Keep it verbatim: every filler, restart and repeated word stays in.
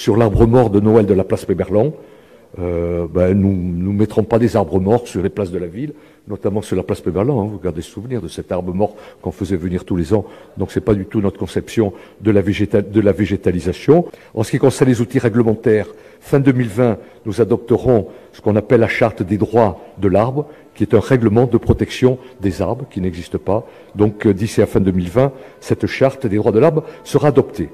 sur l'arbre mort de Noël de la place Pey-Berland. Euh, ben, nous ne mettrons pas des arbres morts sur les places de la ville, notamment sur la place Pey-Berland, hein, vous gardez souvenir de cet arbre mort qu'on faisait venir tous les ans, donc c'est pas du tout notre conception de la, végéta de la végétalisation. En ce qui concerne les outils réglementaires, fin deux mille vingt, nous adopterons ce qu'on appelle la charte des droits de l'arbre, qui est un règlement de protection des arbres qui n'existe pas, donc d'ici à fin deux mille vingt, cette charte des droits de l'arbre sera adoptée.